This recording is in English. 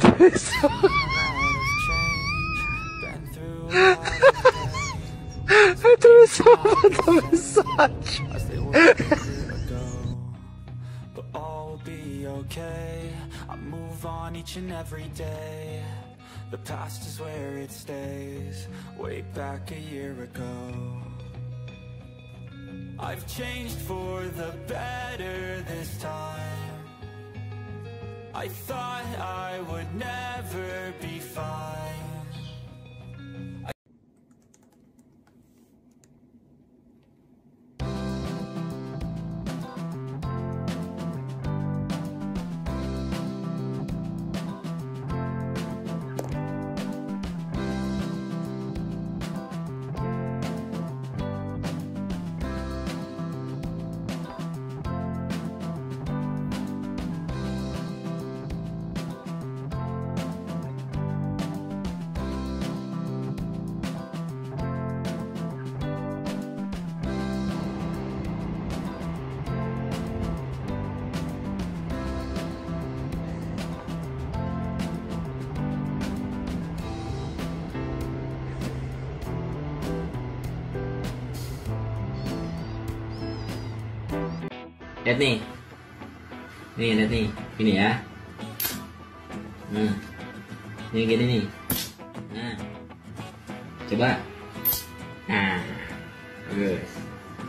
this. I threw myself at the massage. But all will be okay. I move on each and every day. The past is where it stays. Way back a year ago, I've changed for the better this time. I thought I would never be fine. Lihat nih, lihat nih, gini ya. Nah, ini gini nih. Nah, coba. Nah, bagus.